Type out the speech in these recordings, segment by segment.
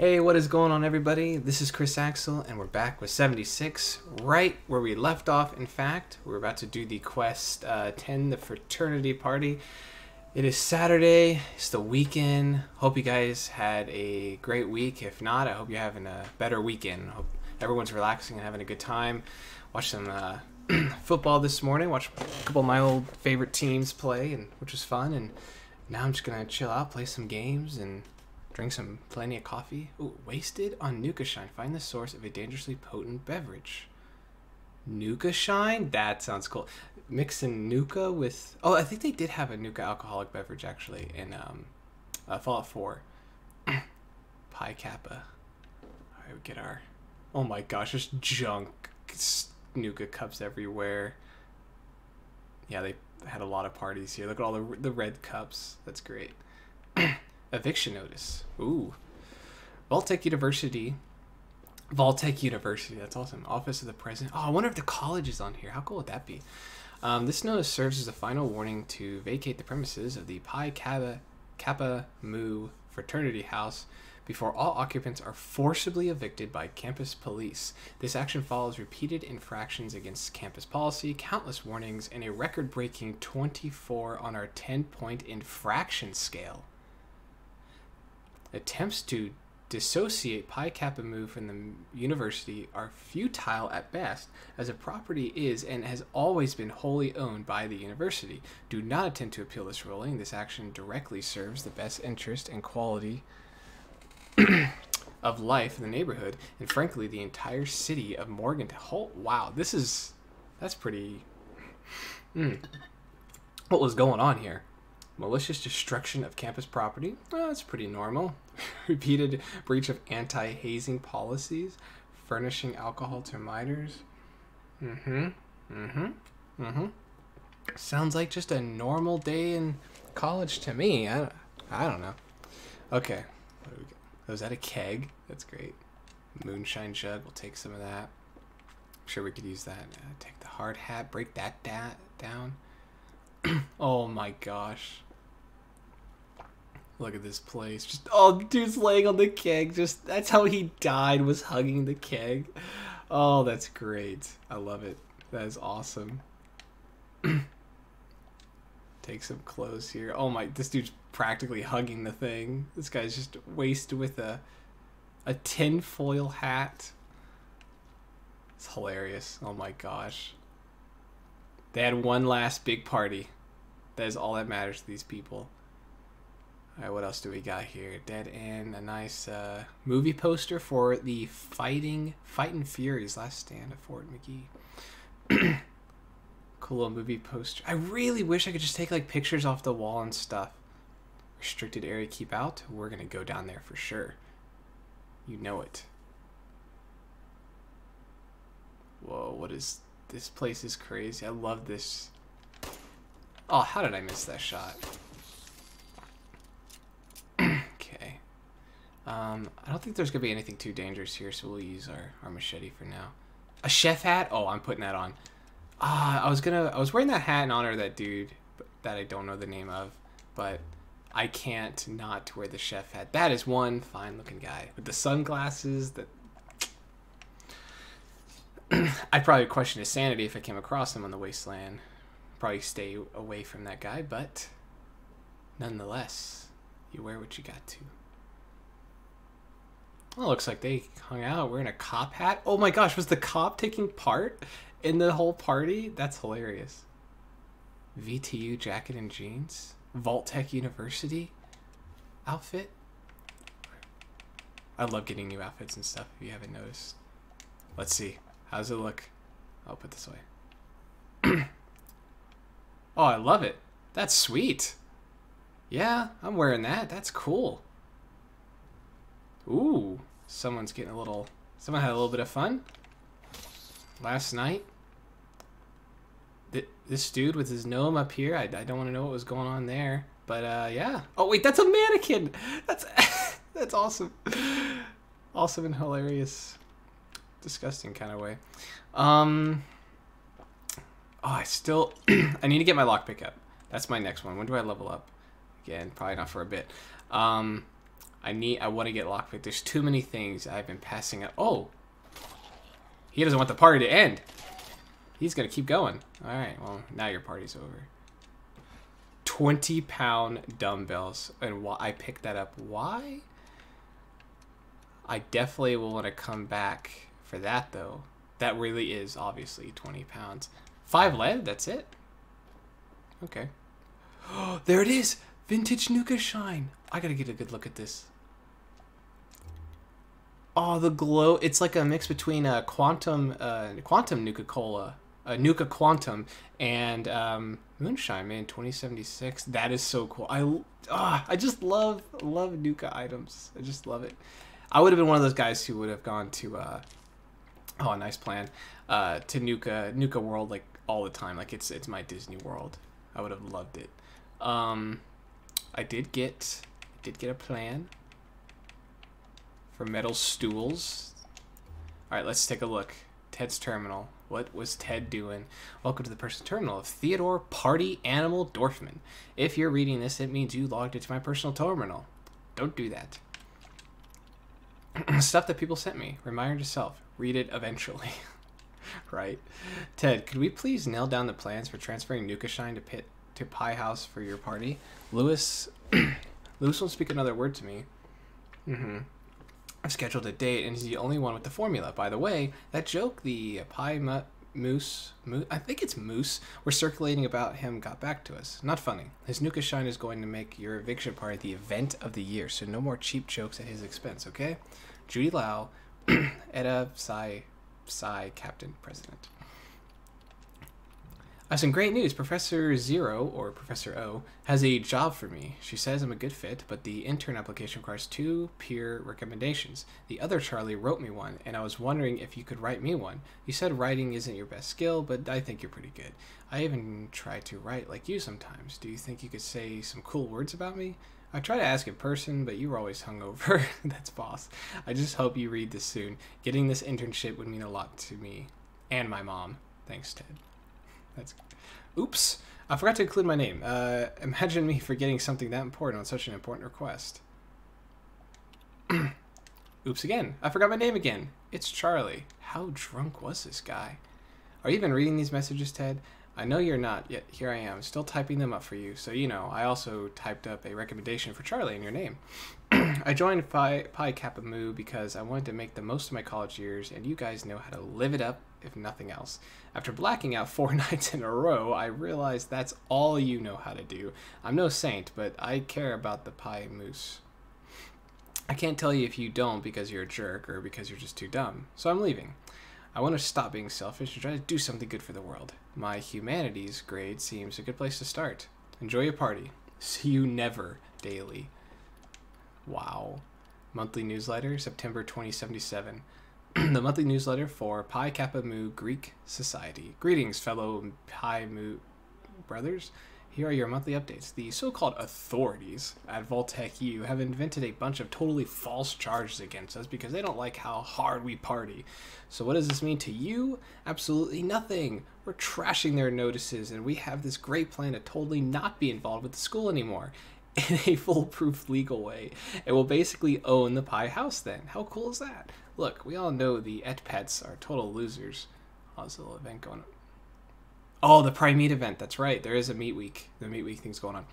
Hey, what is going on, everybody? This is Chris Axel, and we're back with 76, right where we left off. In fact, we're about to do the quest 10, the fraternity party. It is Saturday. It's the weekend. Hope you guys had a great week. If not, I hope you're having a better weekend. Hope everyone's relaxing and having a good time. Watched some football this morning. Watched a couple of my old favorite teams play, and which was fun. And now I'm just gonna chill out, play some games, and drink some plenty of coffee. Ooh, wasted on Nuka Shine. Find the source of a dangerously potent beverage. Nuka Shine? That sounds cool. Mixing Nuka with... Oh, I think they did have a Nuka alcoholic beverage, actually, in Fallout 4. Pi Kappa. All right, we get our... Oh my gosh, there's junk Nuka cups everywhere. Yeah, they had a lot of parties here. Look at all the red cups. That's great. Eviction notice. Ooh. Vault-Tec University. That's awesome. Office of the President. Oh, I wonder if the college is on here. How cool would that be? This notice serves as a final warning to vacate the premises of the Pi Kappa Mu fraternity house before all occupants are forcibly evicted by campus police. This action follows repeated infractions against campus policy, countless warnings, and a record-breaking 24 on our 10-point infraction scale. Attempts to dissociate Pi Kappa Mu from the university are futile at best, as the property is and has always been wholly owned by the university. Do not attempt to appeal this ruling. This action directly serves the best interest and quality of life in the neighborhood, and frankly, the entire city of Morgantown. Oh, wow, that's pretty... What was going on here? Malicious destruction of campus property. Oh, that's pretty normal. Repeated breach of anti-hazing policies. Furnishing alcohol to minors. Sounds like just a normal day in college to me. I don't know. Okay. What do we got? Oh, is that a keg? That's great. Moonshine jug. We'll take some of that. I'm sure we could use that. Take the hard hat. Break that down. Oh my gosh. Look at this place. Just, oh, dude's laying on the keg. Just, that's how he died, was hugging the keg. Oh, that's great. I love it. That is awesome. Take some clothes here. Oh my, this dude's practically hugging the thing. This guy's just wasted with a tin foil hat. It's hilarious. Oh my gosh. They had one last big party. That is all that matters to these people. Alright, what else do we got here? Dead end, a nice movie poster for the Fighting Furies, last stand at Fort McGee. Cool little movie poster. I really wish I could just take like pictures off the wall and stuff. Restricted area, keep out. We're gonna go down there for sure. You know it. Whoa, what is... This place is crazy. I love this. Oh, how did I miss that shot? Okay. I don't think there's going to be anything too dangerous here, so we'll use our machete for now. A chef hat? Oh, I'm putting that on. Ah, I was wearing that hat in honor of that dude that I don't know the name of, but I can't not wear the chef hat. That is one fine-looking guy. With the sunglasses, that... I'd probably question his sanity if I came across him on the wasteland. Probably stay away from that guy, but nonetheless, you wear what you got to. Well, looks like they hung out wearing a cop hat. Oh my gosh, was the cop taking part in the whole party? That's hilarious. VTU jacket and jeans. Vault-Tec University outfit. I love getting new outfits and stuff if you haven't noticed. Let's see. How's it look? I'll put this away. Oh, I love it. That's sweet. Yeah, I'm wearing that. That's cool. Ooh, someone's getting a little... Someone had a little bit of fun last night. This dude with his gnome up here, I don't want to know what was going on there. But, yeah. Oh, wait, that's a mannequin! That's, that's awesome. Awesome and hilarious. Disgusting kind of way. Oh, I still I need to get my lockpick up. That's my next one. When do I level up? Again, probably not for a bit. I want to get lockpick. There's too many things I've been passing up. Oh! He doesn't want the party to end. He's gonna keep going. Alright, well, now your party's over. 20-pound dumbbells. And I picked that up. Why? I definitely will want to come back for that, though. That really is, obviously, 20 pounds. 5 lead? That's it? Okay. Oh, there it is! Vintage Nuka Shine! I gotta get a good look at this. Oh, the glow. It's like a mix between a quantum Nuka-Cola, a Nuka-Quantum, and Moonshine, man, 2076. That is so cool. I just love Nuka items. I just love it. I would have been one of those guys who would have gone to, oh, nice plan, to Nuka World, like, all the time. Like, it's my Disney World. I would have loved it. I did get a plan for metal stools. All right, let's take a look. Ted's terminal. What was Ted doing? Welcome to the personal terminal of Theodore Party Animal Dorfman. If you're reading this, it means you logged into my personal terminal. Don't do that. Stuff that people sent me. Remind yourself. Read it eventually. Right. Ted, could we please nail down the plans for transferring Nuka Shine to Pi House for your party? Lewis won't speak another word to me. I've scheduled a date, and he's the only one with the formula. By the way, that joke the Pi Moose, I think it's Moose, we're circulating about him got back to us. Not funny. His Nuka Shine is going to make your eviction party the event of the year, so no more cheap jokes at his expense, okay? Judy Lau, Etta Psi Captain President. I have some great news. Professor Zero, or Professor O, has a job for me. She says I'm a good fit, but the intern application requires 2 peer recommendations. The other Charlie wrote me one, and I was wondering if you could write me one. You said writing isn't your best skill, but I think you're pretty good. I even try to write like you sometimes. Do you think you could say some cool words about me? I try to ask in person, but you were always hungover. That's boss. I just hope you read this soon. Getting this internship would mean a lot to me. And my mom. Thanks, Ted. That's, oops, I forgot to include my name. Imagine me forgetting something that important on such an important request. Oops again, I forgot my name again. It's Charlie. How drunk was this guy? Are you even reading these messages, Ted? I know you're not, yet here I am, still typing them up for you. So, you know, I also typed up a recommendation for Charlie in your name. I joined Pi Kappa Mu because I wanted to make the most of my college years, and you guys know how to live it up, if nothing else. After blacking out 4 nights in a row, I realized that's all you know how to do. I'm no saint, but I care about the Pi Moose. I can't tell you if you don't because you're a jerk or because you're just too dumb, so I'm leaving. I want to stop being selfish and try to do something good for the world. My humanities grade seems a good place to start. Enjoy your party. See you never, daily. Wow. Monthly newsletter, September 2077. The monthly newsletter for Pi Kappa Mu Greek Society. Greetings, fellow Pi Mu brothers. Here are your monthly updates. The so-called authorities at Vault-Tec U have invented a bunch of totally false charges against us because they don't like how hard we party. So what does this mean to you? Absolutely nothing. We're trashing their notices, and we have this great plan to totally not be involved with the school anymore in a foolproof legal way. It will basically own the Pi House then. How cool is that? Look, we all know the Ep-Pets are total losers. How's the little event going on? Oh, the Pride Meat event. That's right. There is a Meat Week. The Meat Week thing's going on.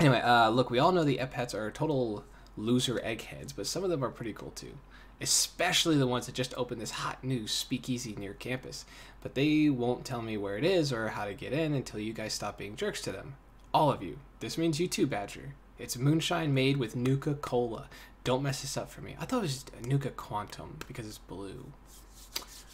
Anyway, look, we all know the Ep-Pets are total loser eggheads, but some of them are pretty cool too. Especially the ones that just opened this hot new speakeasy near campus. But they won't tell me where it is or how to get in until you guys stop being jerks to them. All of you. This means you too, Badger. It's moonshine made with Nuka-Cola. Don't mess this up for me. I thought it was Nuka-Quantum because it's blue.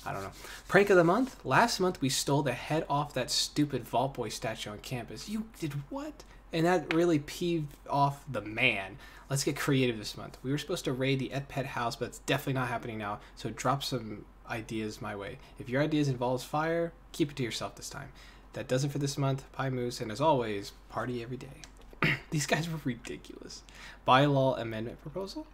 I don't know. Prank of the month? Last month we stole the head off that stupid Vault Boy statue on campus. You did what? And that really peeved off the man. Let's get creative this month. We were supposed to raid the Ep-Pet house, but it's definitely not happening now, so drop some ideas my way. If your ideas involves fire, keep it to yourself this time. That does it for this month. Pi Moose, and as always, party every day. These guys were ridiculous. Bylaw amendment proposal?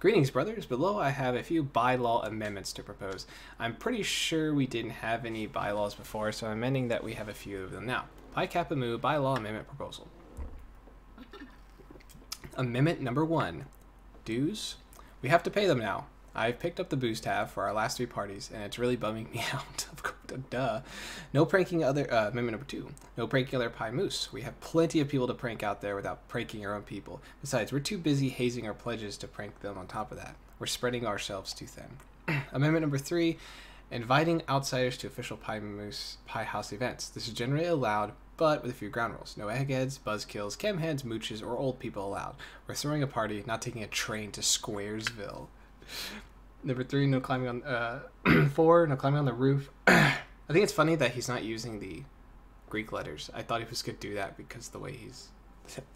Greetings, brothers. Below, I have a few bylaw amendments to propose. I'm pretty sure we didn't have any bylaws before, so I'm amending that we have a few of them now. Pi Kappa Mu bylaw amendment proposal. Amendment number 1. dues. We have to pay them now. I've picked up the booze tab for our last three parties, and it's really bumming me out. Of course, duh. No pranking other, amendment number 2. No pranking other Pi Moose. We have plenty of people to prank out there without pranking our own people. Besides, we're too busy hazing our pledges to prank them on top of that. We're spreading ourselves too thin. Amendment number 3. Inviting outsiders to official Pi Moose Pi House events. This is generally allowed, but with a few ground rules. No eggheads, buzzkills, camheads, mooches, or old people allowed. We're throwing a party, not taking a train to Squaresville. Number 3, no climbing on, 4, no climbing on the roof. I think it's funny that he's not using the Greek letters. I thought he was gonna do that because the way he's,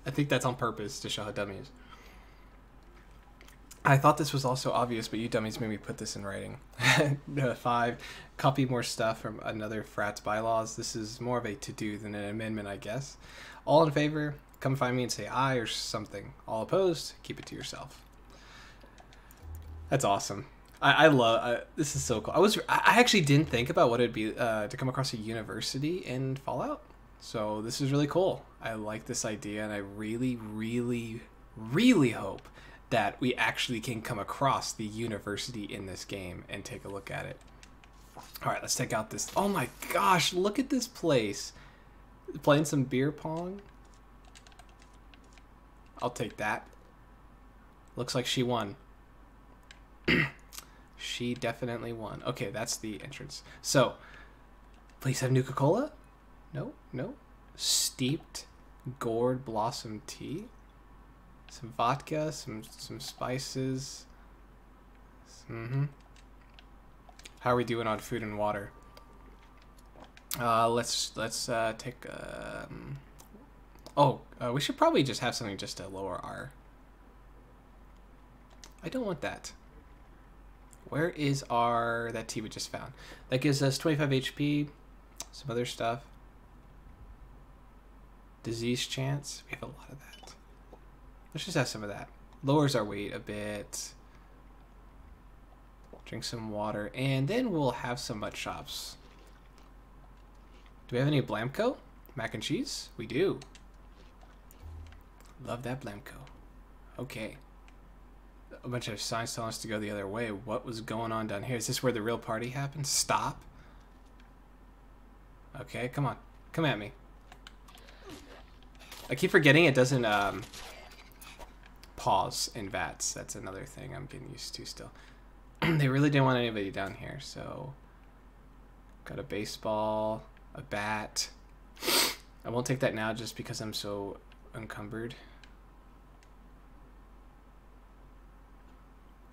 I think that's on purpose to show how dummy he is. I thought this was also obvious, but you dummies made me put this in writing. 5, copy more stuff from another frat's bylaws. This is more of a to-do than an amendment, I guess. All in favor, come find me and say aye or something. All opposed, keep it to yourself. That's awesome. I love, this is so cool. I actually didn't think about what it'd be to come across a university in Fallout. So this is really cool. I like this idea, and I really, really, really hope that we actually can come across the university in this game and take a look at it. All right, let's take out this. Oh my gosh, look at this place. Playing some beer pong. I'll take that. Looks like she won. She definitely won. Okay, that's the entrance. So, please have Nuka-Cola? No, no. Steeped gourd blossom tea. Some vodka, some spices. Mm-hmm. How are we doing on food and water? Let's take... we should probably just have something just to lower our... I don't want that. Where is our... that tea we just found. That gives us 25 HP, some other stuff. Disease chance. We have a lot of that. Let's just have some of that. Lowers our weight a bit. Drink some water. And then we'll have some mud shops. Do we have any Blamco? Mac and cheese? We do. Love that Blamco. Okay. A bunch of signs telling us to go the other way. What was going on down here? Is this where the real party happened? Stop. Okay, come on. Come at me. I keep forgetting it doesn't pause in VATS. That's another thing I'm getting used to still. They really didn't want anybody down here, so... Got a baseball, a bat. I won't take that now just because I'm so encumbered.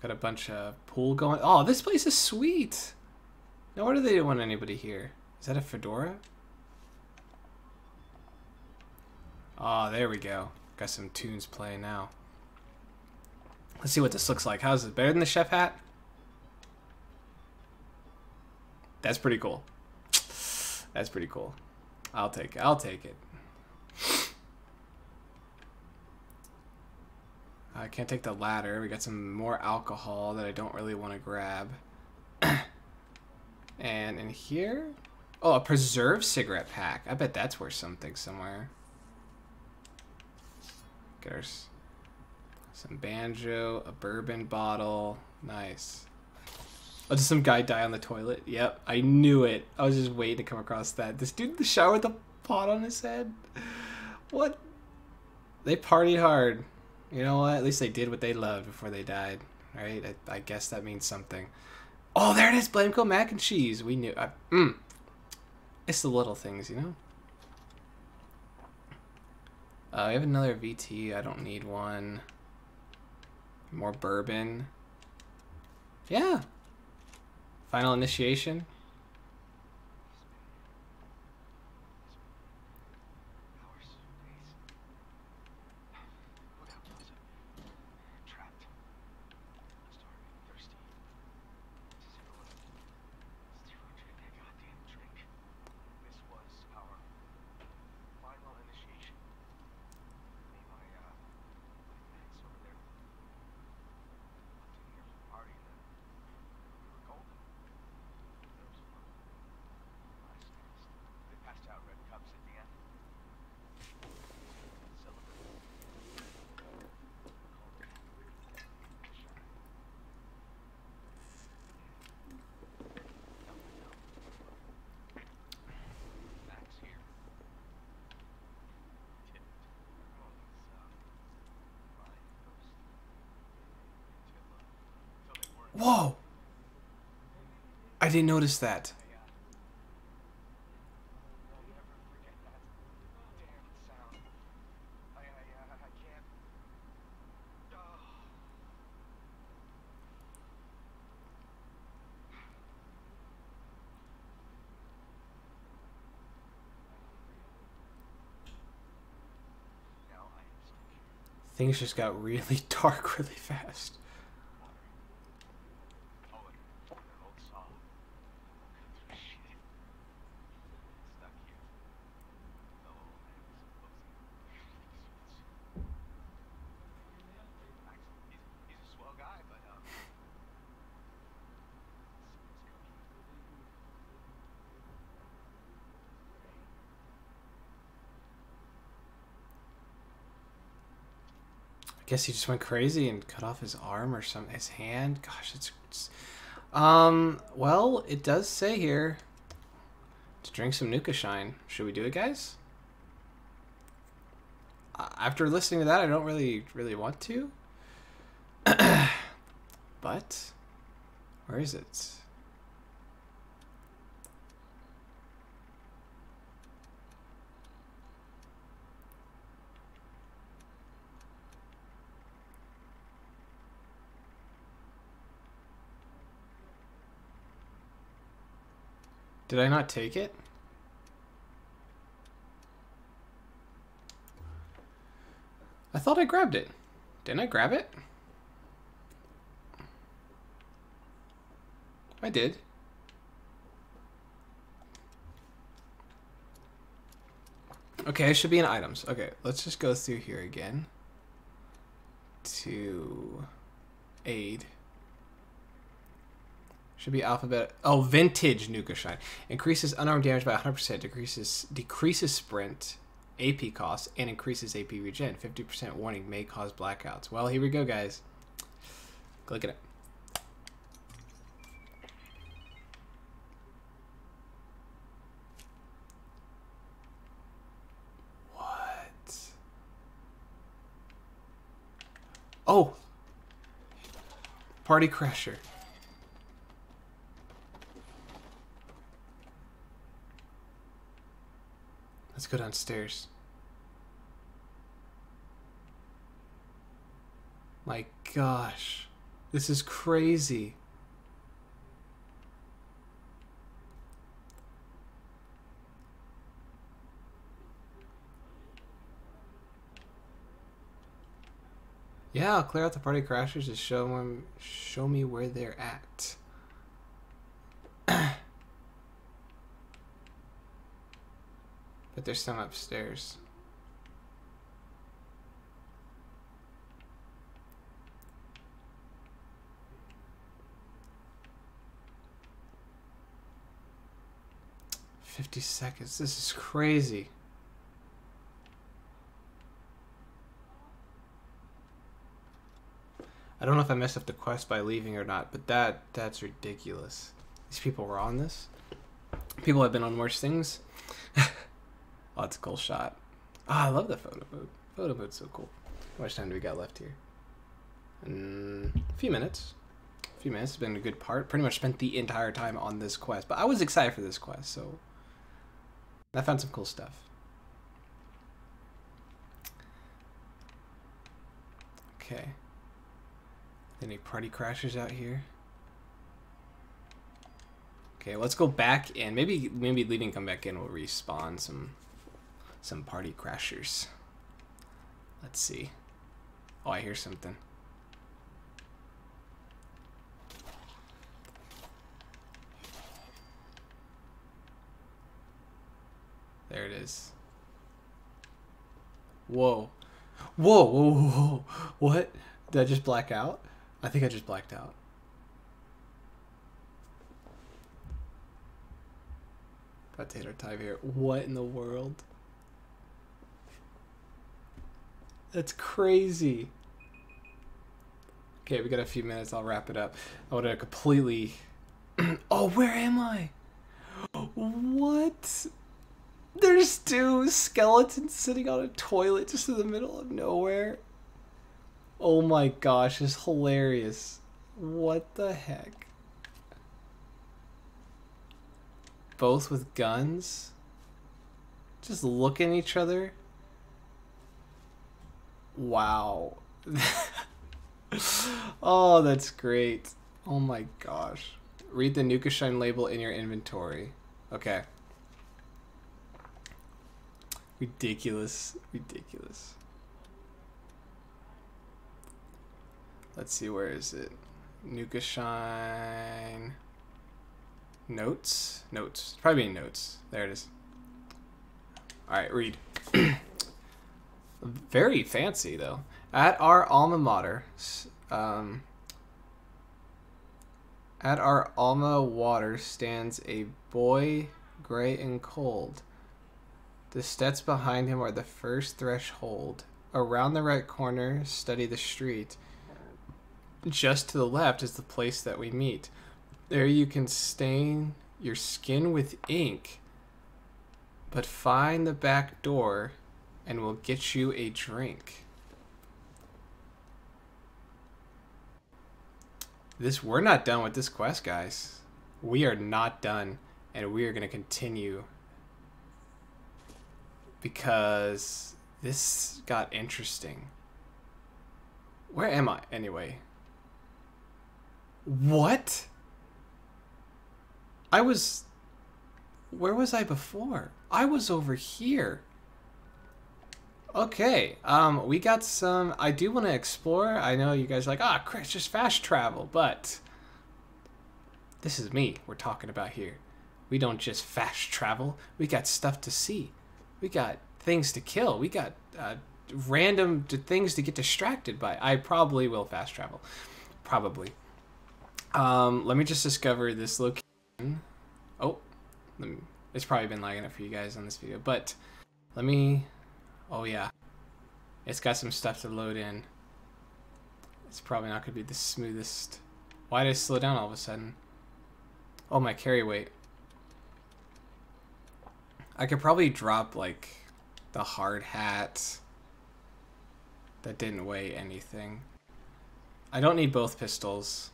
Got a bunch of pool going. Oh, this place is sweet. No wonder they didn't want anybody here. Is that a fedora? Oh, there we go. Got some tunes playing now. Let's see what this looks like. How's it? Better than the chef hat? That's pretty cool. That's pretty cool. I'll take it. I'll take it. I can't take the ladder. We got some more alcohol that I don't really want to grab. And in here... oh, a preserved cigarette pack. I bet that's worth something somewhere. Get ours. Some banjo, a bourbon bottle. Nice. Oh, did some guy die on the toilet? Yep, I knew it. I was just waiting to come across that. This dude in the shower with a pot on his head? What? They partied hard. You know what? At least they did what they loved before they died, right? I guess that means something. Oh, there it is! Blamco mac and cheese! We knew... It's the little things, you know? We have another VT. I don't need one. More bourbon. Yeah! Final initiation. Whoa! I didn't notice that. Things just got really dark really fast. I guess he just went crazy and cut off his arm or something, his hand. Gosh, it's well, it does say here to drink some Nuka Shine. Should we do it, guys? After listening to that, I don't really want to. But where is it? Did I not take it? I thought I grabbed it. Didn't I grab it? I did. Okay, I should be in items. Okay, let's just go through here again. To aid. Should be alphabet. Oh, vintage Nuka Shine. Increases unarmed damage by 100%, decreases sprint, AP costs, and increases AP regen. 50% warning may cause blackouts. Well, here we go, guys. Click it. What? Oh! Party Crasher. Let's go downstairs. My gosh, this is crazy. Yeah, I'll clear out the party crashers to show me where they're at. But there's some upstairs. $50 seconds. This is crazy. I don't know if I messed up the quest by leaving or not, but that's ridiculous. These people were on this. People have been on worse things. Oh, it's a cool shot. Oh, I love the photo mode. Photo mode's so cool. How much time do we got left here? A few minutes. A few minutes has been a good part. Pretty much spent the entire time on this quest. But I was excited for this quest, so... I found some cool stuff. Okay. Any party crashers out here? Okay, let's go back in. Maybe leaving, come back in, we'll respawn some party crashers. Let's see. Oh, I hear something. There it is. Whoa. Whoa, whoa, whoa, whoa. What? Did I just black out? I think I just blacked out. Potato time here. What in the world? That's crazy. Okay, we got a few minutes. I'll wrap it up. I would have completely... Oh, where am I? What? There's two skeletons sitting on a toilet just in the middle of nowhere. Oh my gosh, it's hilarious. What the heck? Both with guns? Just looking at each other? Wow. Oh, that's great. Oh my gosh. Read the Nuka Shine label in your inventory. Okay. Ridiculous. Ridiculous. Let's see, where is it? Nuka Shine... Notes? Notes. Probably notes. There it is. Alright, read. Very fancy, though. At our alma mater... At our alma water stands a boy, gray and cold. The steps behind him are the first threshold. Around the right corner, study the street. Just to the left is the place that we meet. There you can stain your skin with ink, but find the back door and we'll get you a drink. This, we're not done with this quest, guys. We are not done, and we are going to continue because this got interesting. Where am I anyway? What? I was... Where was I before? I was over here. Okay, we got some... I do want to explore. I know you guys are like, ah, Chris, just fast travel, but... This is me we're talking about here. We don't just fast travel. We got stuff to see. We got things to kill. We got random things to get distracted by. I probably will fast travel. Probably. Let me just discover this location. Oh, it's probably been lagging up for you guys on this video, but let me... Oh yeah, it's got some stuff to load in. It's probably not going to be the smoothest. Why did I slow down all of a sudden? Oh, my carry weight. I could probably drop like the hard hat that didn't weigh anything. I don't need both pistols.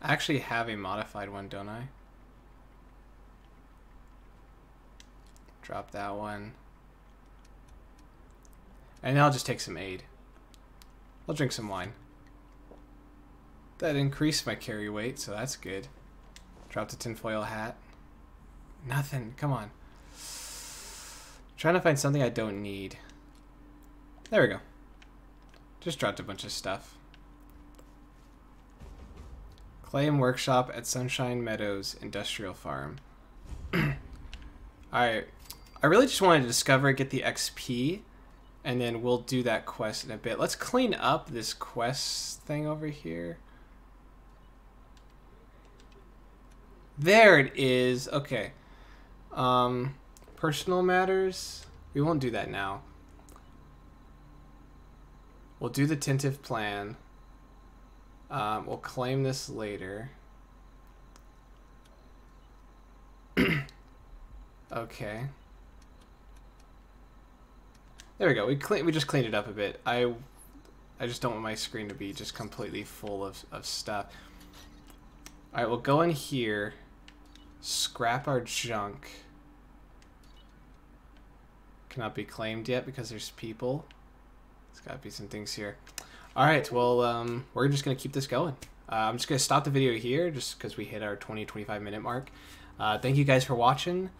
I actually have a modified one, don't I? Drop that one. And I'll just take some aid. I'll drink some wine. That increased my carry weight, so that's good. Drop the tinfoil hat. Nothing, come on. I'm trying to find something I don't need. There we go. Just dropped a bunch of stuff. Clay and workshop at Sunshine Meadows Industrial Farm. Alright, I really just wanted to discover, get the XP, and then we'll do that quest in a bit. Let's clean up this quest thing over here. There it is. Okay. Personal matters. We won't do that now. We'll do the tentative plan. We'll claim this later. Okay. There we go. We just cleaned it up a bit. I just don't want my screen to be just completely full of stuff. Alright, we'll go in here. Scrap our junk. Cannot be claimed yet because there's people. There's gotta be some things here. Alright, well, we're just gonna keep this going. I'm just gonna stop the video here just because we hit our 20-25 minute mark. Thank you guys for watching.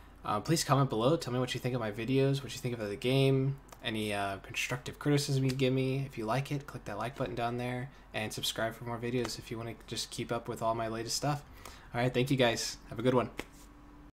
Please comment below. Tell me what you think of my videos, what you think of the game, any constructive criticism you give me. If you like it, click that like button down there and subscribe for more videos if you want to just keep up with all my latest stuff. All right, thank you guys. Have a good one.